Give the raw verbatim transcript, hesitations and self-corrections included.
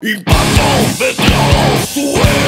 Y pasó de todo su